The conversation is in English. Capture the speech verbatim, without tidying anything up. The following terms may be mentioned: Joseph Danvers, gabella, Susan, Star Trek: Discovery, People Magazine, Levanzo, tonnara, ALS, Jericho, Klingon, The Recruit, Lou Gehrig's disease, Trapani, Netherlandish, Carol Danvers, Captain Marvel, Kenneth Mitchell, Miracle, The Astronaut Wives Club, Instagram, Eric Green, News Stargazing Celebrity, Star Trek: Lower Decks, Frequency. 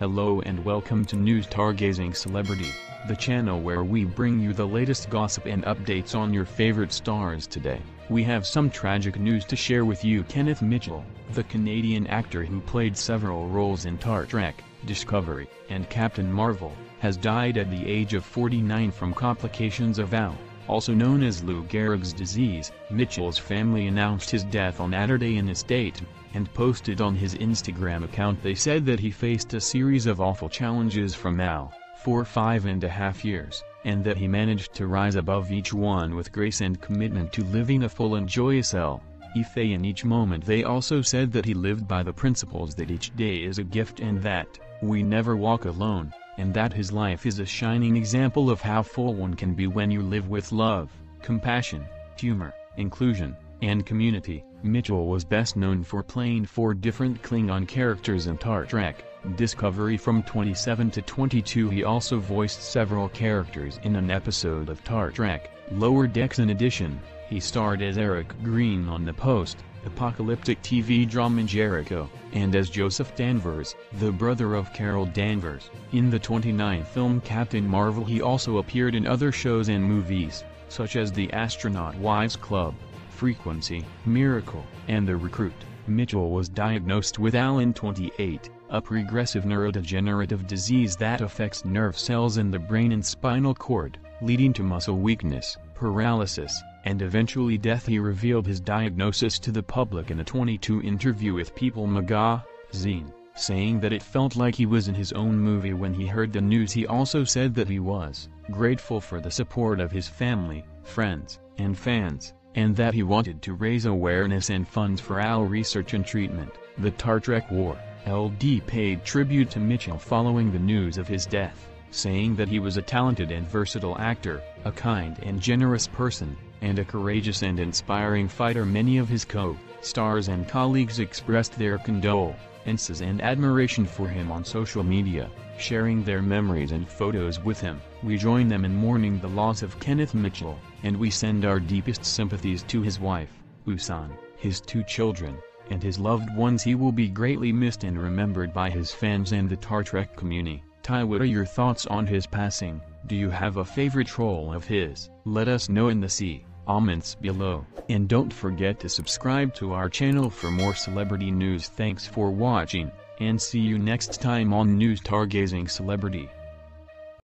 Hello and welcome to News Stargazing Celebrity, the channel where we bring you the latest gossip and updates on your favorite stars today. We have some tragic news to share with you. Kenneth Mitchell, the Canadian actor who played several roles in Star Trek, Discovery, and Captain Marvel, has died at the age of forty-nine from complications of A L S, also known as Lou Gehrig's disease. Mitchell's family announced his death on Saturday in a statement, and posted on his Instagram account. They said that he faced a series of awful challenges from A L S for five and a half years, and that he managed to rise above each one with grace and commitment to living a full and joyous life in each moment. They also said that he lived by the principles that each day is a gift and that we never walk alone, and that his life is a shining example of how full one can be when you live with love, compassion, humor, inclusion, and community. Mitchell was best known for playing four different Klingon characters in Star Trek: Discovery from twenty-seven to twenty-two. He also voiced several characters in an episode of Star Trek: Lower Decks. In addition, he starred as Eric Green on the post-apocalyptic T V drama Jericho, and as Joseph Danvers, the brother of Carol Danvers, in the twenty-nine film Captain Marvel. He also appeared in other shows and movies, such as The Astronaut Wives Club, Frequency, Miracle, and The Recruit. Mitchell was diagnosed with A L S in twenty-eight, a progressive neurodegenerative disease that affects nerve cells in the brain and spinal cord, leading to muscle weakness, paralysis, and eventually death. He revealed his diagnosis to the public in a twenty-two interview with People Magazine, saying that it felt like he was in his own movie when he heard the news. He also said that he was grateful for the support of his family, friends, and fans, and that he wanted to raise awareness and funds for A L S research and treatment. The Star Trek War L D paid tribute to Mitchell following the news of his death, saying that he was a talented and versatile actor, a kind and generous person, and a courageous and inspiring fighter. Many of his co-stars and colleagues expressed their condolences and admiration for him on social media, sharing their memories and photos with him. We join them in mourning the loss of Kenneth Mitchell, and we send our deepest sympathies to his wife, Susan, his two children, and his loved ones. He will be greatly missed and remembered by his fans and the Star Trek community. Ty, what are your thoughts on his passing? Do you have a favorite role of his? Let us know in the C comments below, and don't forget to subscribe to our channel for more celebrity news. Thanks for watching, and see you next time on News Stargazing Celebrity.